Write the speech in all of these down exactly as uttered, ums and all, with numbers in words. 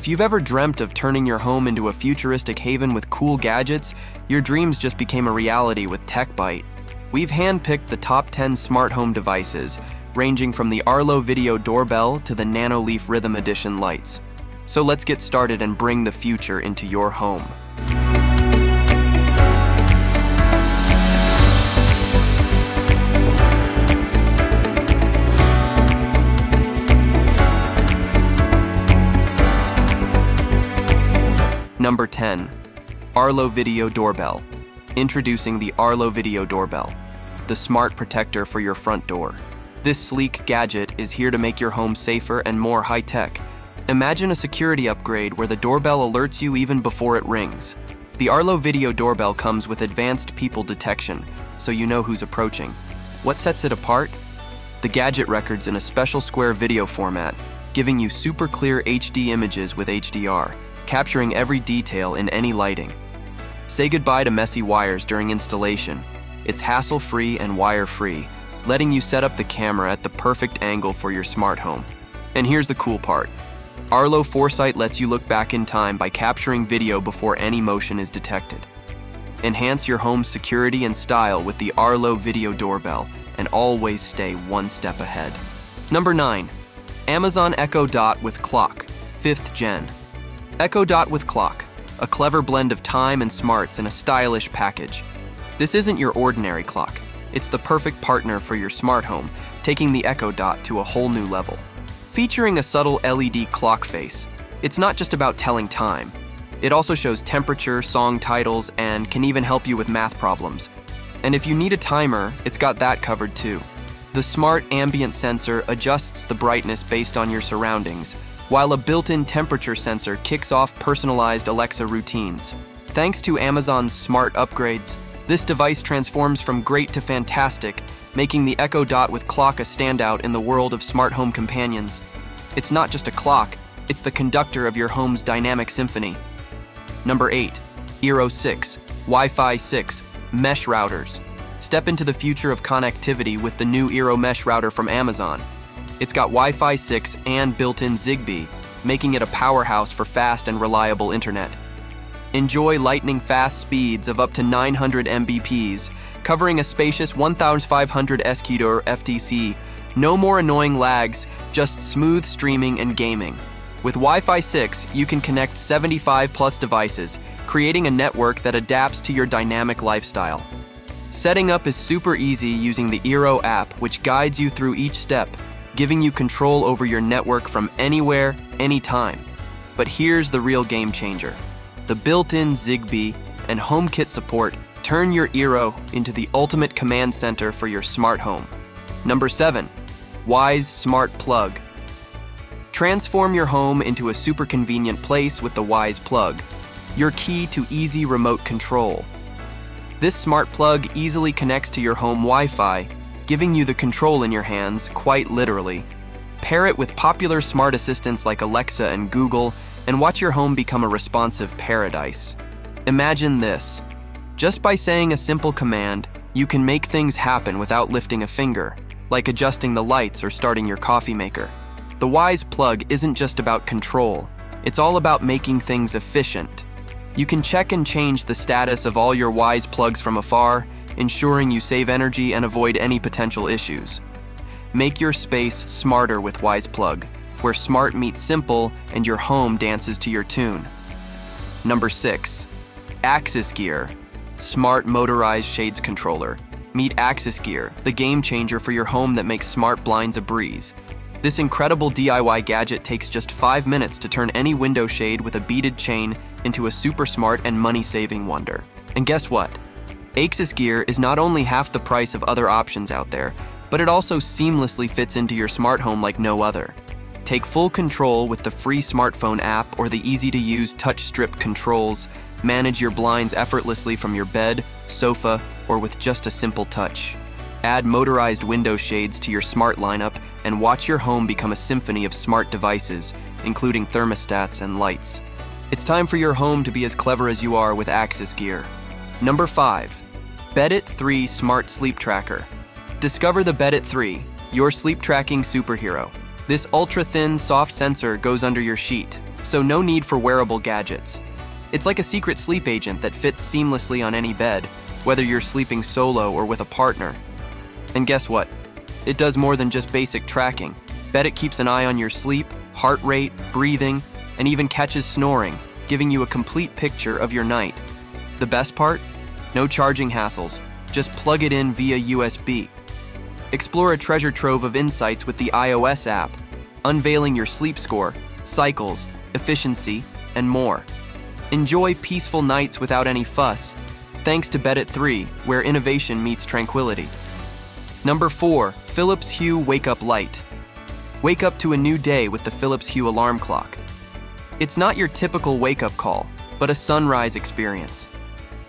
If you've ever dreamt of turning your home into a futuristic haven with cool gadgets, your dreams just became a reality with TechByte. We've handpicked the top ten smart home devices, ranging from the Arlo Video Doorbell to the Nanoleaf Rhythm Edition lights. So let's get started and bring the future into your home. Number ten. Arlo Video Doorbell. Introducing the Arlo Video Doorbell, the smart protector for your front door. This sleek gadget is here to make your home safer and more high-tech. Imagine a security upgrade where the doorbell alerts you even before it rings. The Arlo Video Doorbell comes with advanced people detection, so you know who's approaching. What sets it apart? The gadget records in a special square video format, giving you super clear H D images with H D R. Capturing every detail in any lighting. Say goodbye to messy wires during installation. It's hassle-free and wire-free, letting you set up the camera at the perfect angle for your smart home. And here's the cool part. Arlo Foresight lets you look back in time by capturing video before any motion is detected. Enhance your home's security and style with the Arlo Video Doorbell and always stay one step ahead. Number nine. Amazon Echo Dot with Clock, fifth gen. Echo Dot with Clock, a clever blend of time and smarts in a stylish package. This isn't your ordinary clock. It's the perfect partner for your smart home, taking the Echo Dot to a whole new level. Featuring a subtle L E D clock face, it's not just about telling time. It also shows temperature, song titles, and can even help you with math problems. And if you need a timer, it's got that covered too. The smart ambient sensor adjusts the brightness based on your surroundings, while a built-in temperature sensor kicks off personalized Alexa routines. Thanks to Amazon's smart upgrades, this device transforms from great to fantastic, making the Echo Dot with Clock a standout in the world of smart home companions. It's not just a clock, it's the conductor of your home's dynamic symphony. Number eight. Eero six, Wi-Fi six, Mesh Routers. Step into the future of connectivity with the new Eero Mesh Router from Amazon. It's got Wi-Fi six and built-in Zigbee, making it a powerhouse for fast and reliable internet. Enjoy lightning-fast speeds of up to nine hundred megabits per second, covering a spacious one thousand five hundred square meters or F T C. No more annoying lags, just smooth streaming and gaming. With Wi-Fi six, you can connect seventy-five plus devices, creating a network that adapts to your dynamic lifestyle. Setting up is super easy using the Eero app, which guides you through each step, giving you control over your network from anywhere, anytime. But here's the real game changer. The built-in Zigbee and HomeKit support turn your Eero into the ultimate command center for your smart home. Number seven, Wyze Smart Plug. Transform your home into a super convenient place with the Wyze Plug, your key to easy remote control. This smart plug easily connects to your home Wi-Fi, giving you the control in your hands, quite literally. Pair it with popular smart assistants like Alexa and Google, and watch your home become a responsive paradise. Imagine this. Just by saying a simple command, you can make things happen without lifting a finger, like adjusting the lights or starting your coffee maker. The Wyze Plug isn't just about control. It's all about making things efficient. You can check and change the status of all your Wyze Plugs from afar, ensuring you save energy and avoid any potential issues. Make your space smarter with Wyze Plug, where smart meets simple and your home dances to your tune. Number six. Axis Gear, Smart Motorized Shades Controller. Meet Axis Gear, the game changer for your home that makes smart blinds a breeze. This incredible D I Y gadget takes just five minutes to turn any window shade with a beaded chain into a super smart and money-saving wonder. And guess what? Axis Gear is not only half the price of other options out there, but it also seamlessly fits into your smart home like no other. Take full control with the free smartphone app or the easy-to-use touch strip controls. Manage your blinds effortlessly from your bed, sofa, or with just a simple touch. Add motorized window shades to your smart lineup and watch your home become a symphony of smart devices, including thermostats and lights. It's time for your home to be as clever as you are with Axis Gear. Number five. Beddit three Smart Sleep Tracker. Discover the Beddit three, your sleep tracking superhero. This ultra-thin, soft sensor goes under your sheet, so no need for wearable gadgets. It's like a secret sleep agent that fits seamlessly on any bed, whether you're sleeping solo or with a partner. And guess what? It does more than just basic tracking. Beddit keeps an eye on your sleep, heart rate, breathing, and even catches snoring, giving you a complete picture of your night. The best part? No charging hassles. Just plug it in via U S B. Explore a treasure trove of insights with the iOS app, unveiling your sleep score, cycles, efficiency, and more. Enjoy peaceful nights without any fuss, thanks to Beddit three, where innovation meets tranquility. Number four. Philips Hue Wake Up Light. Wake up to a new day with the Philips Hue Alarm Clock. It's not your typical wake-up call, but a sunrise experience.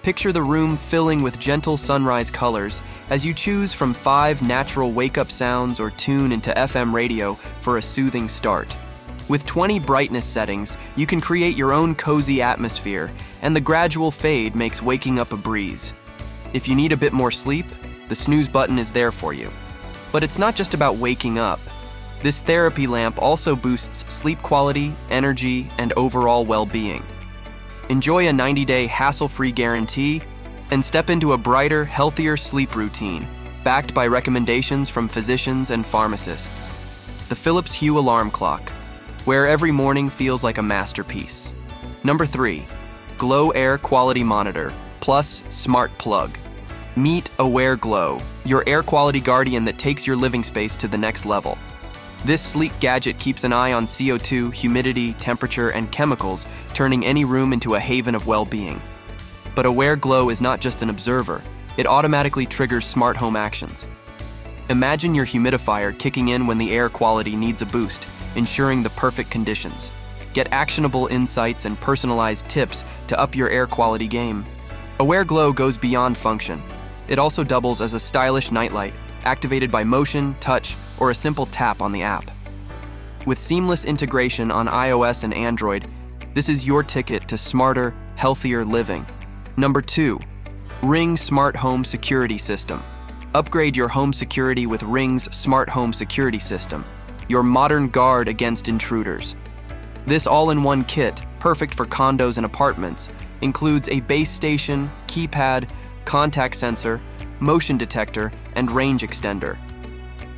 Picture the room filling with gentle sunrise colors as you choose from five natural wake-up sounds or tune into F M radio for a soothing start. With twenty brightness settings, you can create your own cozy atmosphere, and the gradual fade makes waking up a breeze. If you need a bit more sleep, the snooze button is there for you. But it's not just about waking up. This therapy lamp also boosts sleep quality, energy, and overall well-being. Enjoy a ninety-day hassle-free guarantee and step into a brighter, healthier sleep routine, backed by recommendations from physicians and pharmacists. The Philips Hue Alarm Clock, where every morning feels like a masterpiece. Number three. Glow Air Quality Monitor plus Smart Plug. Meet Aware Glow, your air quality guardian that takes your living space to the next level. This sleek gadget keeps an eye on C O two, humidity, temperature, and chemicals, turning any room into a haven of well-being. But Aware Glow is not just an observer. It automatically triggers smart home actions. Imagine your humidifier kicking in when the air quality needs a boost, ensuring the perfect conditions. Get actionable insights and personalized tips to up your air quality game. Aware Glow goes beyond function. It also doubles as a stylish nightlight, activated by motion, touch, or a simple tap on the app. With seamless integration on iOS and Android, this is your ticket to smarter, healthier living. Number two. Ring Smart Home Security System. Upgrade your home security with Ring's Smart Home Security System, your modern guard against intruders. This all-in-one kit, perfect for condos and apartments, includes a base station, keypad, contact sensor, motion detector, and range extender.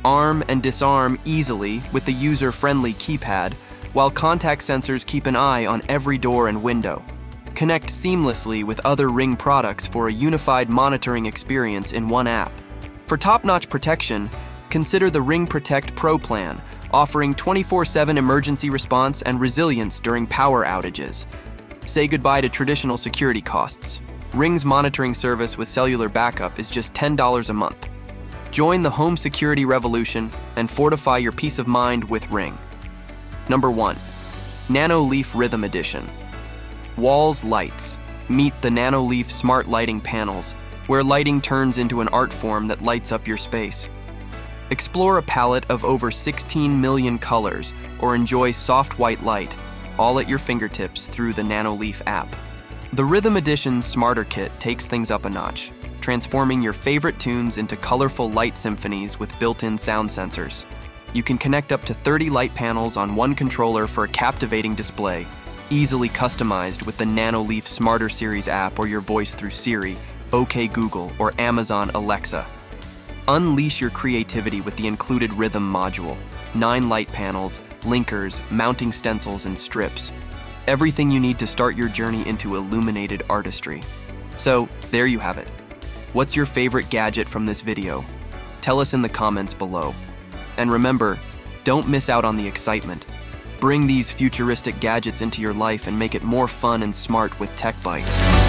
Arm and disarm easily with the user-friendly keypad, while contact sensors keep an eye on every door and window. Connect seamlessly with other Ring products for a unified monitoring experience in one app. For top-notch protection, consider the Ring Protect Pro plan, offering twenty-four seven emergency response and resilience during power outages. Say goodbye to traditional security costs. Ring's monitoring service with cellular backup is just ten dollars a month. Join the home security revolution and fortify your peace of mind with Ring. Number one. Nanoleaf Rhythm Edition. Walls Lights. Meet the Nanoleaf Smart Lighting Panels, where lighting turns into an art form that lights up your space. Explore a palette of over sixteen million colors or enjoy soft white light, all at your fingertips through the Nanoleaf app. The Rhythm Edition Smarter Kit takes things up a notch, transforming your favorite tunes into colorful light symphonies with built-in sound sensors. You can connect up to thirty light panels on one controller for a captivating display, easily customized with the Nanoleaf Smarter Series app or your voice through Siri, OK Google, or Amazon Alexa. Unleash your creativity with the included Rhythm module, nine light panels, linkers, mounting stencils, and strips. Everything you need to start your journey into illuminated artistry. So, there you have it. What's your favorite gadget from this video? Tell us in the comments below. And remember, don't miss out on the excitement. Bring these futuristic gadgets into your life and make it more fun and smart with TechByte.